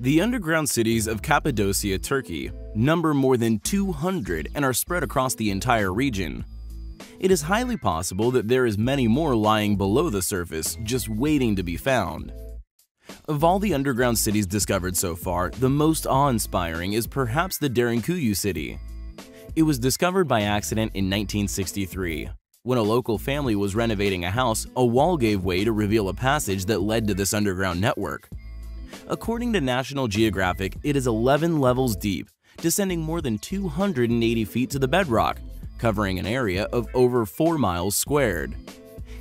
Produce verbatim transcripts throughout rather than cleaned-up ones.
The underground cities of Cappadocia, Turkey, number more than two hundred and are spread across the entire region. It is highly possible that there is many more lying below the surface, just waiting to be found. Of all the underground cities discovered so far, the most awe-inspiring is perhaps the Derinkuyu city. It was discovered by accident in nineteen sixty-three. When a local family was renovating a house, a wall gave way to reveal a passage that led to this underground network. According to National Geographic, it is eleven levels deep, descending more than two hundred eighty feet to the bedrock, covering an area of over four miles squared.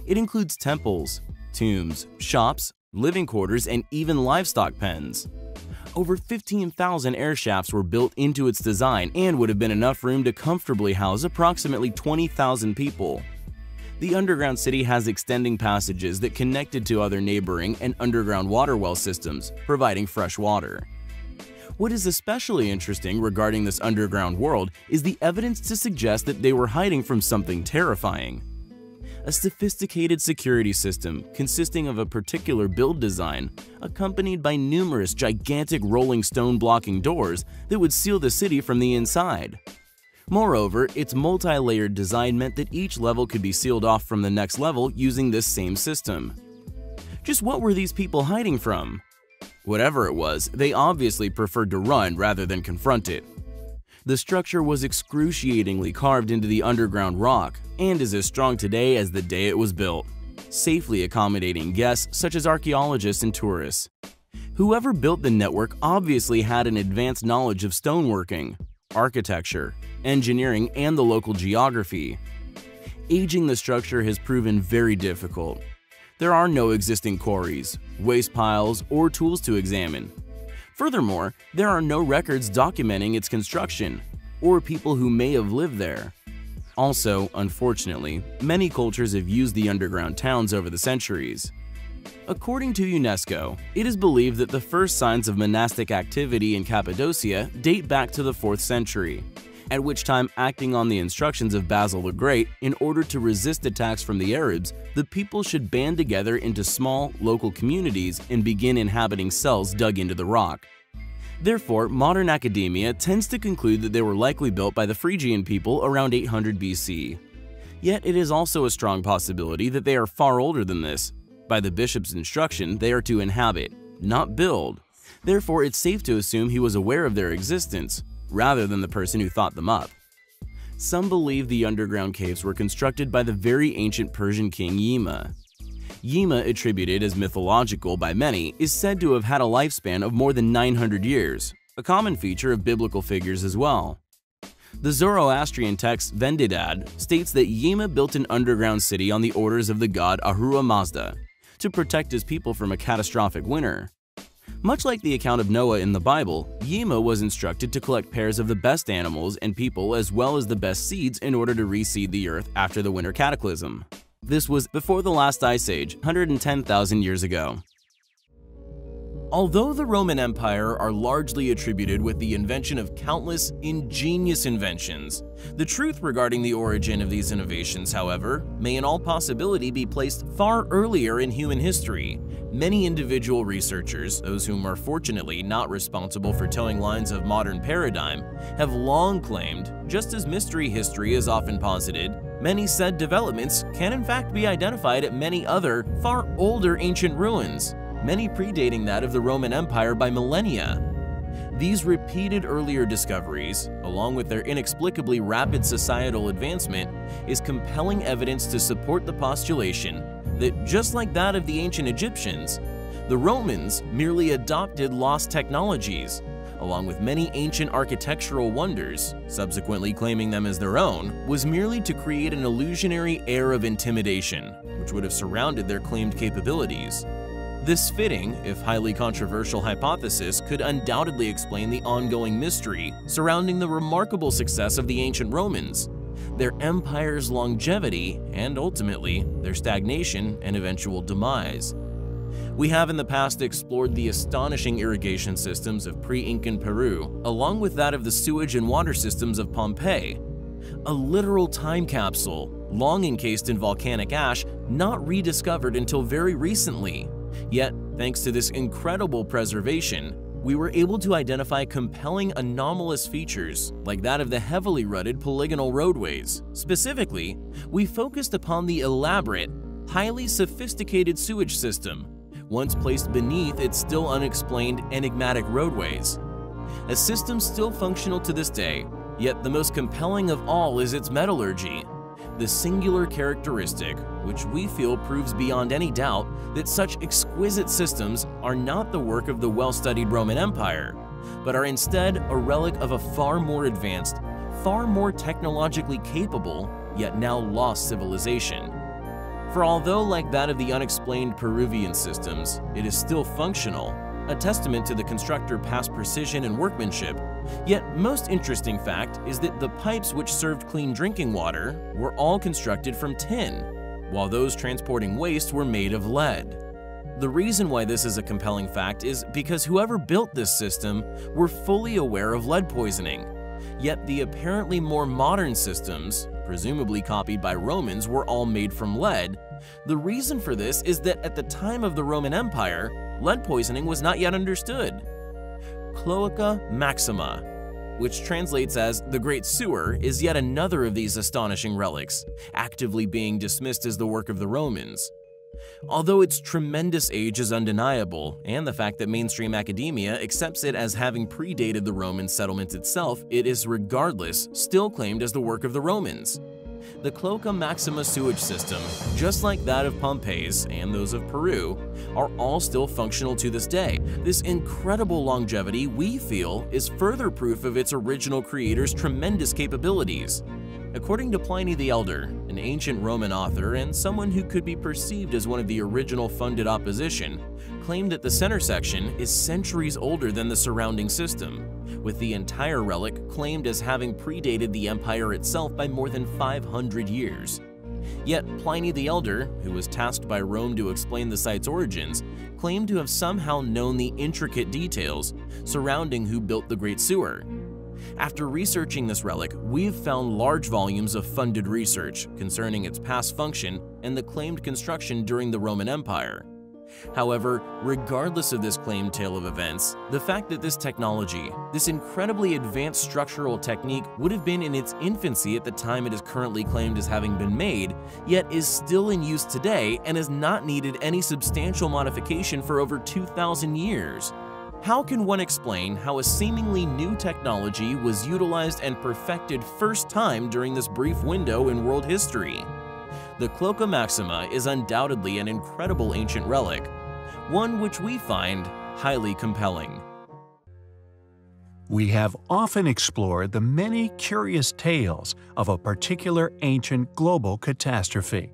It includes temples, tombs, shops, living quarters, and even livestock pens. Over fifteen thousand air shafts were built into its design and would have been enough room to comfortably house approximately twenty thousand people. The underground city has extending passages that connected to other neighboring and underground water well systems, providing fresh water. What is especially interesting regarding this underground world is the evidence to suggest that they were hiding from something terrifying. A sophisticated security system consisting of a particular build design, accompanied by numerous gigantic rolling stone blocking doors that would seal the city from the inside. Moreover, its multi-layered design meant that each level could be sealed off from the next level using this same system. Just what were these people hiding from? Whatever it was, they obviously preferred to run rather than confront it. The structure was excruciatingly carved into the underground rock and is as strong today as the day it was built, safely accommodating guests such as archaeologists and tourists. Whoever built the network obviously had an advanced knowledge of stoneworking, architecture, engineering, and the local geography. Aging the structure has proven very difficult. There are no existing quarries, waste piles, or tools to examine. Furthermore, there are no records documenting its construction, or people who may have lived there. Also, unfortunately, many cultures have used the underground towns over the centuries. According to UNESCO, it is believed that the first signs of monastic activity in Cappadocia date back to the fourth century, at which time, acting on the instructions of Basil the Great, in order to resist attacks from the Arabs, the people should band together into small, local communities and begin inhabiting cells dug into the rock. Therefore, modern academia tends to conclude that they were likely built by the Phrygian people around eight hundred B C. Yet it is also a strong possibility that they are far older than this. By the bishop's instruction, they are to inhabit, not build. Therefore, it's safe to assume he was aware of their existence, rather than the person who thought them up. Some believe the underground caves were constructed by the very ancient Persian king Yima. Yima, attributed as mythological by many, is said to have had a lifespan of more than nine hundred years, a common feature of biblical figures as well. The Zoroastrian text Vendidad states that Yima built an underground city on the orders of the god Ahura Mazda to protect his people from a catastrophic winter. Much like the account of Noah in the Bible, Yima was instructed to collect pairs of the best animals and people as well as the best seeds in order to reseed the earth after the winter cataclysm. This was before the last ice age, one hundred ten thousand years ago. Although the Roman Empire are largely attributed with the invention of countless ingenious inventions, the truth regarding the origin of these innovations, however, may in all possibility be placed far earlier in human history. Many individual researchers, those whom are fortunately not responsible for towing lines of modern paradigm, have long claimed, just as mystery history is often posited, many said developments can in fact be identified at many other, far older ancient ruins, many predating that of the Roman Empire by millennia. These repeated earlier discoveries, along with their inexplicably rapid societal advancement, is compelling evidence to support the postulation that, just like that of the ancient Egyptians, the Romans merely adopted lost technologies, along with many ancient architectural wonders, subsequently claiming them as their own, was merely to create an illusionary air of intimidation, which would have surrounded their claimed capabilities. This fitting, if highly controversial, hypothesis could undoubtedly explain the ongoing mystery surrounding the remarkable success of the ancient Romans, their empire's longevity, and ultimately, their stagnation and eventual demise. We have in the past explored the astonishing irrigation systems of pre-Incan Peru, along with that of the sewage and water systems of Pompeii, a literal time capsule, long encased in volcanic ash, not rediscovered until very recently. Yet, thanks to this incredible preservation, we were able to identify compelling anomalous features like that of the heavily rutted polygonal roadways. Specifically, we focused upon the elaborate, highly sophisticated sewage system, once placed beneath its still unexplained enigmatic roadways. A system still functional to this day, yet the most compelling of all is its metallurgy, the singular characteristic which we feel proves beyond any doubt that such exquisite systems are not the work of the well-studied Roman Empire, but are instead a relic of a far more advanced, far more technologically capable, yet now lost civilization. For although like that of the unexplained Peruvian systems, it is still functional, a testament to the constructor's past precision and workmanship, yet most interesting fact is that the pipes which served clean drinking water were all constructed from tin, while those transporting waste were made of lead. The reason why this is a compelling fact is because whoever built this system were fully aware of lead poisoning, yet the apparently more modern systems, presumably copied by Romans, were all made from lead. The reason for this is that at the time of the Roman Empire, lead poisoning was not yet understood. Cloaca Maxima, which translates as the Great Sewer, is yet another of these astonishing relics, actively being dismissed as the work of the Romans. Although its tremendous age is undeniable, and the fact that mainstream academia accepts it as having predated the Roman settlement itself, it is regardless still claimed as the work of the Romans. The Cloaca Maxima sewage system, just like that of Pompeii's and those of Peru, are all still functional to this day. This incredible longevity, we feel, is further proof of its original creator's tremendous capabilities. According to Pliny the Elder, an ancient Roman author and someone who could be perceived as one of the original funded opposition, claimed that the center section is centuries older than the surrounding system, with the entire relic claimed as having predated the empire itself by more than five hundred years. Yet Pliny the Elder, who was tasked by Rome to explain the site's origins, claimed to have somehow known the intricate details surrounding who built the Great Sewer. After researching this relic, we've found large volumes of funded research concerning its past function and the claimed construction during the Roman Empire. However, regardless of this claimed tale of events, the fact that this technology, this incredibly advanced structural technique, would have been in its infancy at the time it is currently claimed as having been made, yet is still in use today and has not needed any substantial modification for over two thousand years. How can one explain how a seemingly new technology was utilized and perfected first time during this brief window in world history? The Cloaca Maxima is undoubtedly an incredible ancient relic, one which we find highly compelling. We have often explored the many curious tales of a particular ancient global catastrophe,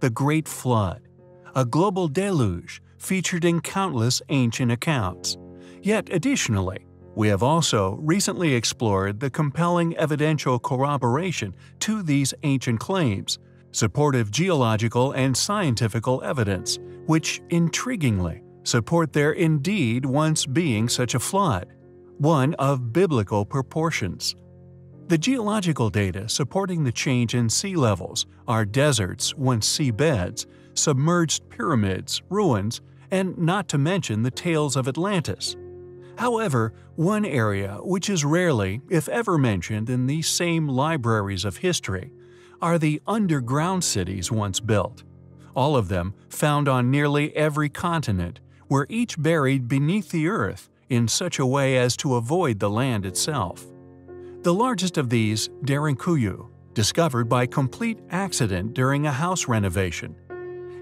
the Great Flood, a global deluge featured in countless ancient accounts. Yet, additionally, we have also recently explored the compelling evidential corroboration to these ancient claims, supportive geological and scientific evidence, which, intriguingly, support there indeed once being such a flood, one of biblical proportions. The geological data supporting the change in sea levels are deserts, once seabeds, submerged pyramids, ruins, and not to mention the tales of Atlantis. However, one area which is rarely, if ever, mentioned in these same libraries of history are the underground cities once built, all of them found on nearly every continent, were each buried beneath the earth in such a way as to avoid the land itself. The largest of these, Derinkuyu, discovered by complete accident during a house renovation.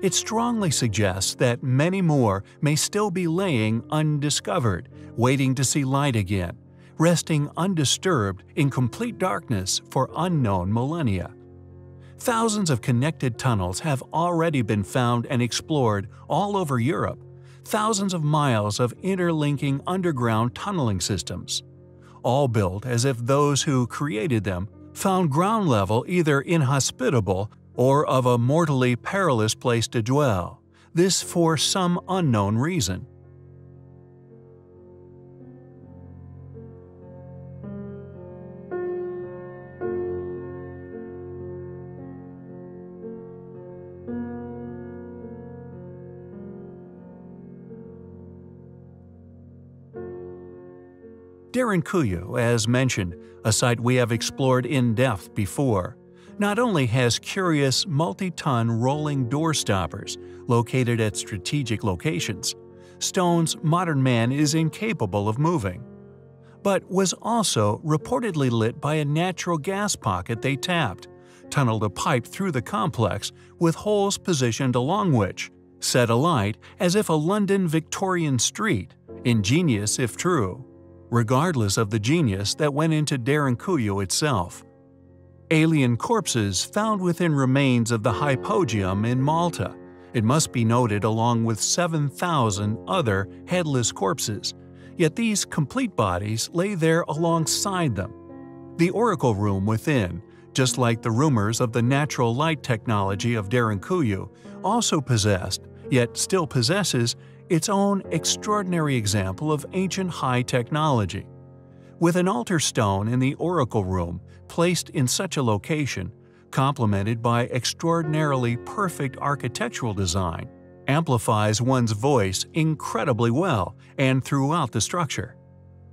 It strongly suggests that many more may still be laying undiscovered, waiting to see light again, resting undisturbed in complete darkness for unknown millennia. Thousands of connected tunnels have already been found and explored all over Europe, thousands of miles of interlinking underground tunneling systems, all built as if those who created them found ground level either inhospitable or of a mortally perilous place to dwell, this for some unknown reason. Derinkuyu, as mentioned, a site we have explored in depth before, not only has curious multi-ton rolling door stoppers located at strategic locations, stones modern man is incapable of moving, but was also reportedly lit by a natural gas pocket they tapped, tunneled a pipe through the complex with holes positioned along which, set alight as if a London Victorian street, ingenious if true, regardless of the genius that went into Derinkuyu itself. Alien corpses found within remains of the Hypogeum in Malta, it must be noted, along with seven thousand other headless corpses, yet these complete bodies lay there alongside them. The oracle room within, just like the rumors of the natural light technology of Derinkuyu, also possessed, yet still possesses, its own extraordinary example of ancient high technology. With an altar stone in the oracle room placed in such a location, complemented by extraordinarily perfect architectural design, amplifies one's voice incredibly well and throughout the structure.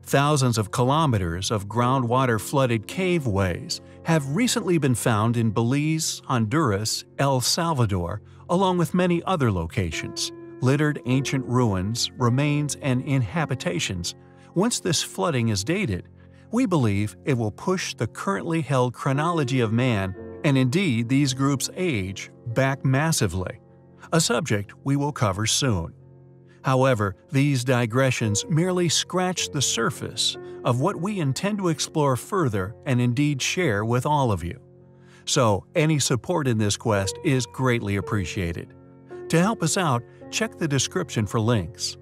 Thousands of kilometers of groundwater-flooded caveways have recently been found in Belize, Honduras, El Salvador, along with many other locations, littered ancient ruins, remains, and inhabitations. Once this flooding is dated, we believe it will push the currently held chronology of man, and indeed these groups' age, back massively, a subject we will cover soon. However, these digressions merely scratch the surface of what we intend to explore further and indeed share with all of you. So, any support in this quest is greatly appreciated. To help us out, check the description for links.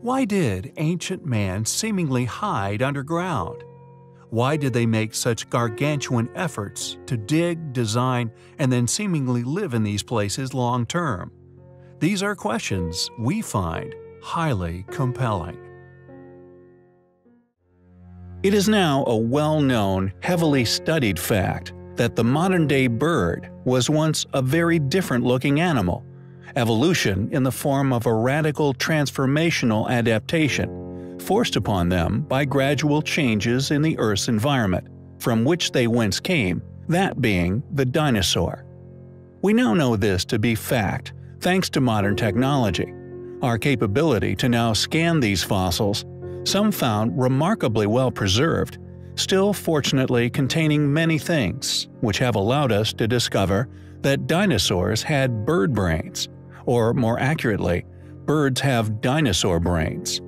Why did ancient man seemingly hide underground? Why did they make such gargantuan efforts to dig, design, and then seemingly live in these places long term? These are questions we find highly compelling. It is now a well-known, heavily studied fact that the modern-day bird was once a very different-looking animal. Evolution, in the form of a radical transformational adaptation, forced upon them by gradual changes in the Earth's environment, from which they whence came, that being the dinosaur. We now know this to be fact, thanks to modern technology. Our capability to now scan these fossils, some found remarkably well preserved, still fortunately containing many things, which have allowed us to discover that dinosaurs had bird brains, or more accurately, birds have dinosaur brains,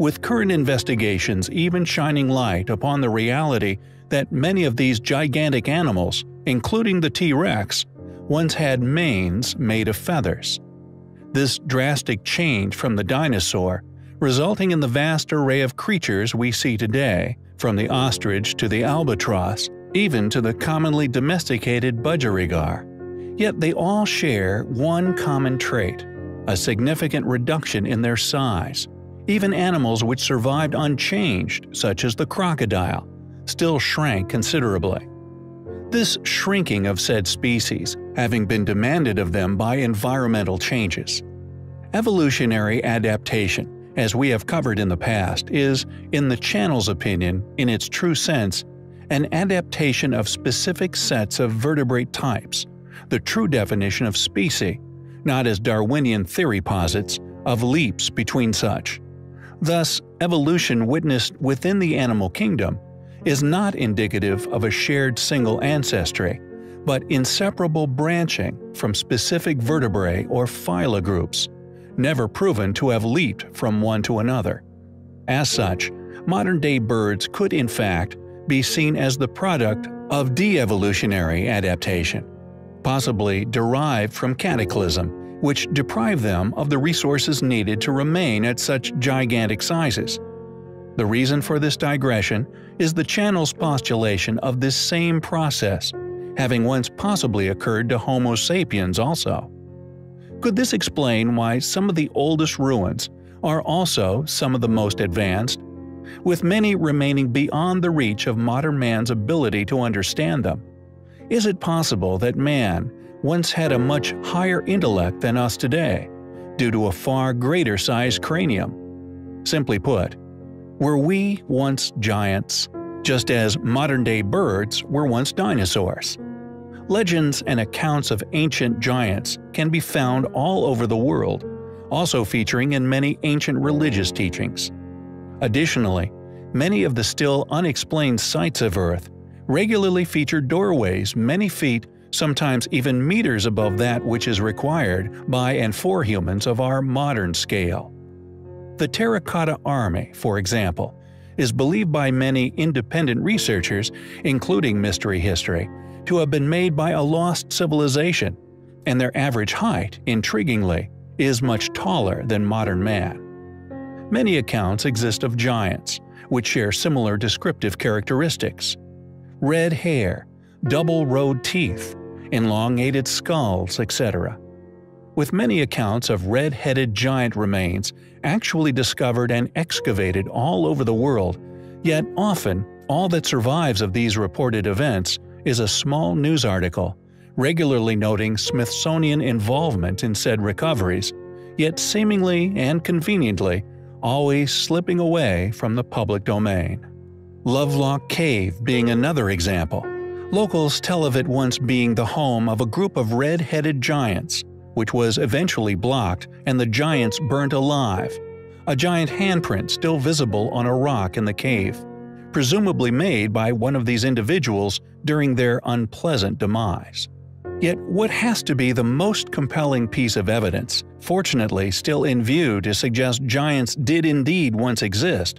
with current investigations even shining light upon the reality that many of these gigantic animals, including the T-Rex, once had manes made of feathers. This drastic change from the dinosaur, resulting in the vast array of creatures we see today, from the ostrich to the albatross, even to the commonly domesticated budgerigar. Yet they all share one common trait, a significant reduction in their size. Even animals which survived unchanged, such as the crocodile, still shrank considerably. This shrinking of said species having been demanded of them by environmental changes. Evolutionary adaptation, as we have covered in the past, is, in the channel's opinion, in its true sense, an adaptation of specific sets of vertebrate types, the true definition of species, not as Darwinian theory posits, of leaps between such. Thus, evolution witnessed within the animal kingdom is not indicative of a shared single ancestry, but inseparable branching from specific vertebrae or phyla groups, never proven to have leaped from one to another. As such, modern-day birds could in fact be seen as the product of de-evolutionary adaptation, possibly derived from cataclysm, which deprived them of the resources needed to remain at such gigantic sizes. The reason for this digression is the channel's postulation of this same process, having once possibly occurred to Homo sapiens also. Could this explain why some of the oldest ruins are also some of the most advanced, with many remaining beyond the reach of modern man's ability to understand them? Is it possible that man once had a much higher intellect than us today, due to a far greater-sized cranium? Simply put, Were we once giants, just as modern-day birds were once dinosaurs? Legends and accounts of ancient giants can be found all over the world, also featuring in many ancient religious teachings. Additionally, many of the still unexplained sites of Earth regularly feature doorways many feet, sometimes even meters above that which is required by and for humans of our modern scale. The Terracotta Army, for example, is believed by many independent researchers, including Mystery History, to have been made by a lost civilization, and their average height, intriguingly, is much taller than modern man. Many accounts exist of giants, which share similar descriptive characteristics. Red hair, double-rowed teeth, elongated skulls, et cetera. With many accounts of red-headed giant remains actually discovered and excavated all over the world, yet often all that survives of these reported events is a small news article, regularly noting Smithsonian involvement in said recoveries, yet seemingly and conveniently always slipping away from the public domain. Lovelock Cave being another example. Locals tell of it once being the home of a group of red-headed giants, which was eventually blocked and the giants burnt alive, a giant handprint still visible on a rock in the cave, presumably made by one of these individuals during their unpleasant demise. Yet what has to be the most compelling piece of evidence, fortunately still in view to suggest giants did indeed once exist,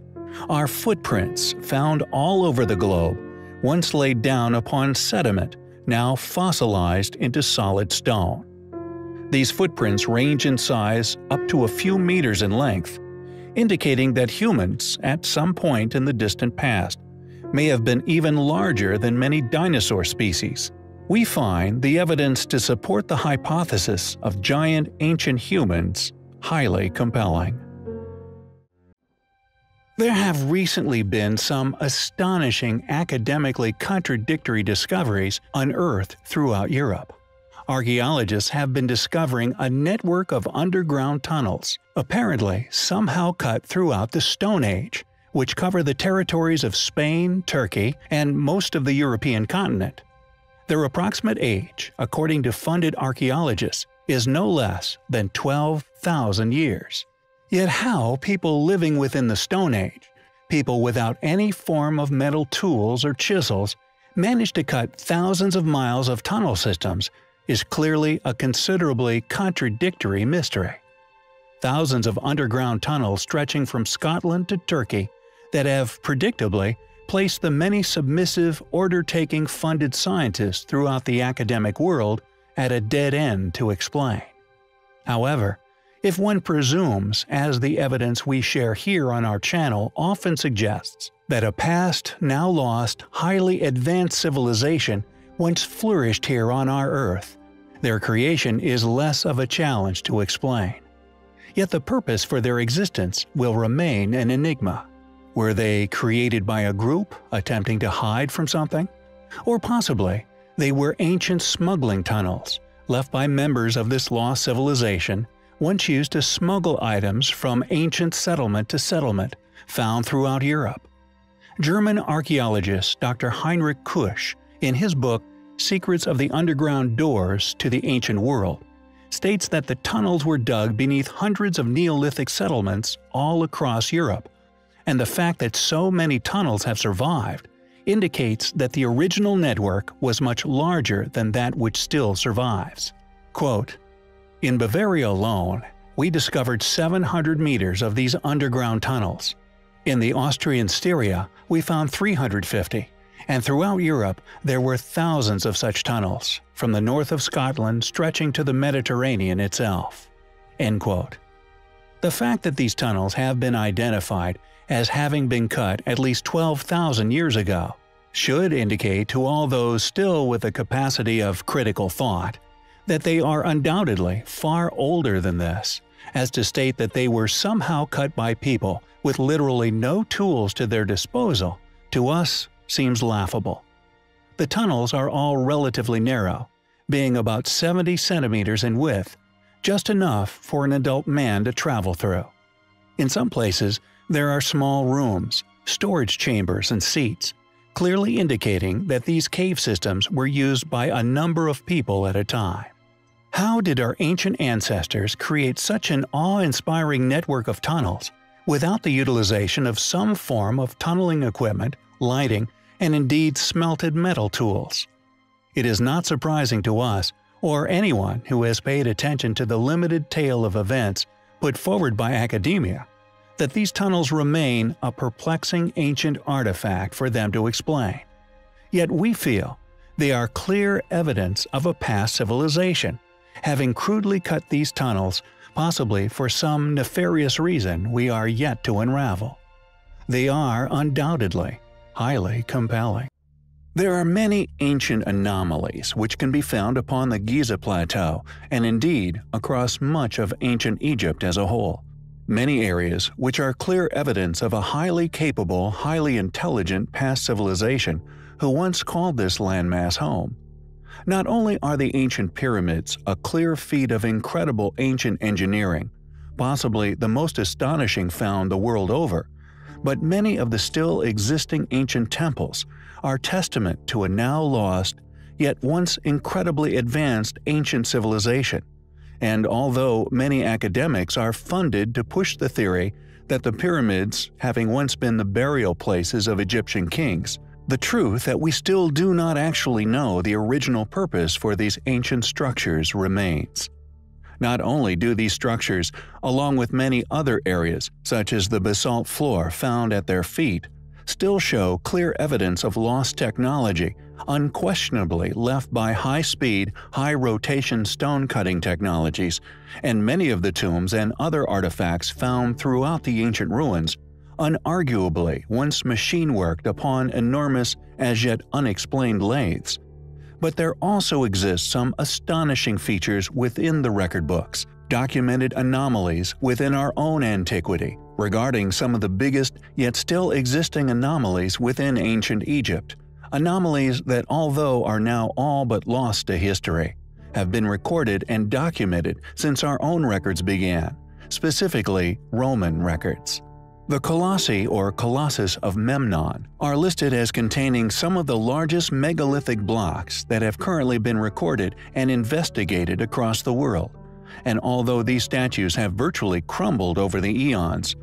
are footprints found all over the globe, once laid down upon sediment, now fossilized into solid stone. These footprints range in size up to a few meters in length, indicating that humans, at some point in the distant past, may have been even larger than many dinosaur species. We find the evidence to support the hypothesis of giant ancient humans highly compelling. There have recently been some astonishing academically contradictory discoveries unearthed throughout Europe. Archaeologists have been discovering a network of underground tunnels, apparently somehow cut throughout the Stone Age, which cover the territories of Spain, Turkey, and most of the European continent. Their approximate age, according to funded archaeologists, is no less than twelve thousand years. Yet how people living within the Stone Age, people without any form of metal tools or chisels, managed to cut thousands of miles of tunnel systems is clearly a considerably contradictory mystery. Thousands of underground tunnels stretching from Scotland to Turkey that have, predictably, placed the many submissive, order-taking funded scientists throughout the academic world at a dead end to explain. However, if one presumes, as the evidence we share here on our channel often suggests, that a past, now lost, highly advanced civilization once flourished here on our Earth, their creation is less of a challenge to explain. Yet the purpose for their existence will remain an enigma. Were they created by a group attempting to hide from something? Or possibly, they were ancient smuggling tunnels left by members of this lost civilization, once used to smuggle items from ancient settlement to settlement found throughout Europe. German archaeologist Doctor Heinrich Kusch, in his book, Secrets of the Underground Doors to the Ancient World, states that the tunnels were dug beneath hundreds of Neolithic settlements all across Europe, and the fact that so many tunnels have survived indicates that the original network was much larger than that which still survives. Quote, "In Bavaria alone, we discovered seven hundred meters of these underground tunnels. In the Austrian Styria, we found three hundred fifty. And throughout Europe, there were thousands of such tunnels, from the north of Scotland stretching to the Mediterranean itself." End quote. The fact that these tunnels have been identified as having been cut at least twelve thousand years ago should indicate to all those still with the capacity of critical thought that they are undoubtedly far older than this, as to state that they were somehow cut by people with literally no tools to their disposal, to us, seems laughable. The tunnels are all relatively narrow, being about seventy centimeters in width, just enough for an adult man to travel through. In some places, There are small rooms, storage chambers, and seats, clearly indicating that these cave systems were used by a number of people at a time. How did our ancient ancestors create such an awe-inspiring network of tunnels without the utilization of some form of tunneling equipment, lighting, and indeed smelted metal tools? It is not surprising to us, or anyone who has paid attention to the limited tale of events put forward by academia, that these tunnels remain a perplexing ancient artifact for them to explain. Yet we feel they are clear evidence of a past civilization, having crudely cut these tunnels, possibly for some nefarious reason we are yet to unravel. They are undoubtedly highly compelling. There are many ancient anomalies which can be found upon the Giza Plateau and indeed across much of ancient Egypt as a whole. Many areas which are clear evidence of a highly capable, highly intelligent past civilization who once called this landmass home. Not only are the ancient pyramids a clear feat of incredible ancient engineering, possibly the most astonishing found the world over, but many of the still existing ancient temples are testament to a now lost, yet once incredibly advanced ancient civilization. And although many academics are funded to push the theory that the pyramids, having once been the burial places of Egyptian kings, the truth that we still do not actually know the original purpose for these ancient structures remains. Not only do these structures, along with many other areas, such as the basalt floor found at their feet, still show clear evidence of lost technology, unquestionably left by high-speed, high-rotation stone-cutting technologies, and many of the tombs and other artifacts found throughout the ancient ruins, unarguably once machine-worked upon enormous, as yet unexplained lathes. But there also exist some astonishing features within the record books, documented anomalies within our own antiquity, regarding some of the biggest yet still existing anomalies within ancient Egypt. Anomalies that, although are now all but lost to history, have been recorded and documented since our own records began, specifically Roman records. The Colossi or Colossus of Memnon are listed as containing some of the largest megalithic blocks that have currently been recorded and investigated across the world. And although these statues have virtually crumbled over the eons,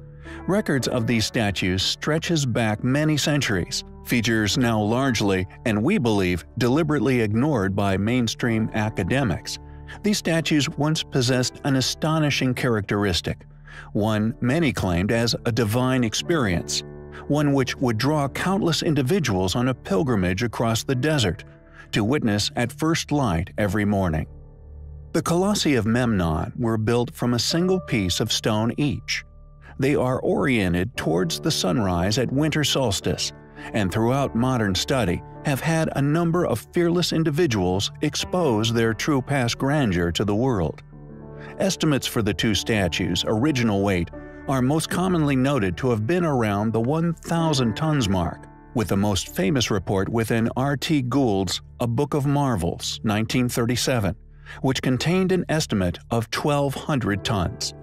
records of these statues stretches back many centuries, features now largely, and we believe, deliberately ignored by mainstream academics. These statues once possessed an astonishing characteristic, one many claimed as a divine experience, one which would draw countless individuals on a pilgrimage across the desert to witness at first light every morning. The Colossi of Memnon were built from a single piece of stone each. They are oriented towards the sunrise at winter solstice, and throughout modern study have had a number of fearless individuals expose their true past grandeur to the world. Estimates for the two statues' original weight are most commonly noted to have been around the one thousand tons mark, with the most famous report within R T Gould's A Book of Marvels, nineteen thirty-seven, which contained an estimate of twelve hundred tons.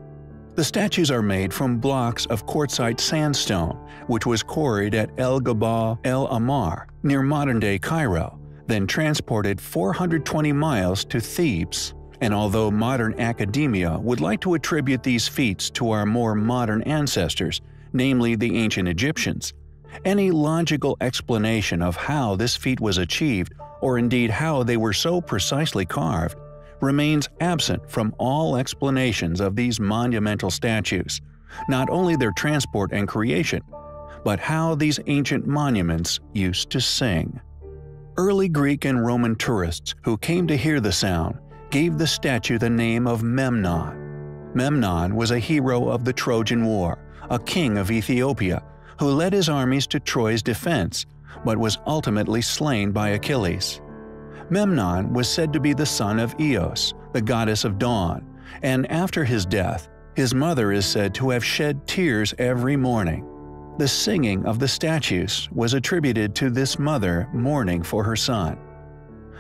The statues are made from blocks of quartzite sandstone, which was quarried at El Gabal El Amar, near modern-day Cairo, then transported four hundred twenty miles to Thebes. And although modern academia would like to attribute these feats to our more modern ancestors, namely the ancient Egyptians, any logical explanation of how this feat was achieved, or indeed how they were so precisely carved, remains absent from all explanations of these monumental statues, not only their transport and creation, but how these ancient monuments used to sing. Early Greek and Roman tourists who came to hear the sound gave the statue the name of Memnon. Memnon was a hero of the Trojan War, a king of Ethiopia, who led his armies to Troy's defense, but was ultimately slain by Achilles. Memnon was said to be the son of Eos, the goddess of dawn, and after his death, his mother is said to have shed tears every morning. The singing of the statues was attributed to this mother mourning for her son.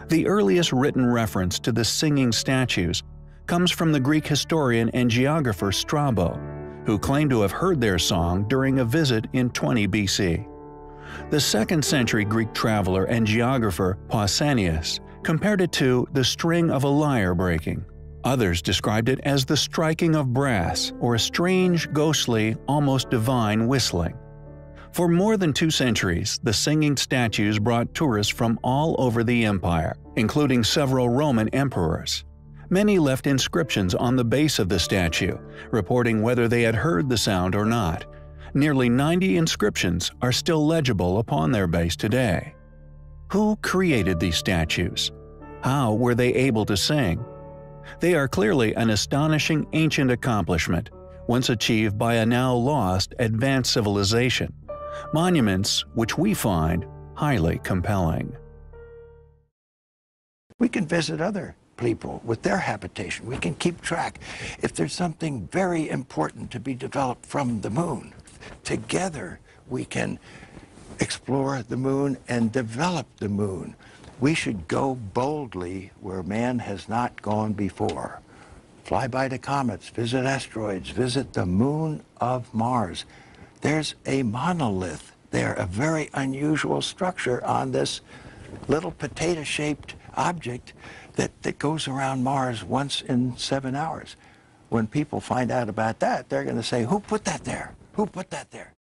The earliest written reference to the singing statues comes from the Greek historian and geographer Strabo, who claimed to have heard their song during a visit in twenty B C. The second century Greek traveler and geographer Pausanias compared it to the string of a lyre breaking. Others described it as the striking of brass or a strange, ghostly, almost divine whistling. For more than two centuries, the singing statues brought tourists from all over the empire, including several Roman emperors. Many left inscriptions on the base of the statue, reporting whether they had heard the sound or not. Nearly ninety inscriptions are still legible upon their base today. Who created these statues? How were they able to sing? They are clearly an astonishing ancient accomplishment, once achieved by a now lost advanced civilization. Monuments which we find highly compelling. We can visit other people with their habitation. We can keep track. If there's something very important to be developed from the moon, together we can explore the moon and develop the moon. We should go boldly where man has not gone before. Fly by the comets, visit asteroids, visit the moon of Mars. There's a monolith there, a very unusual structure on this little potato-shaped object that, that goes around Mars once in seven hours. When people find out about that, they're going to say, "Who put that there? Who put that there?"